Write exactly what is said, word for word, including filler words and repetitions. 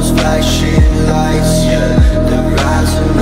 Flashing lights, yeah, they're rising.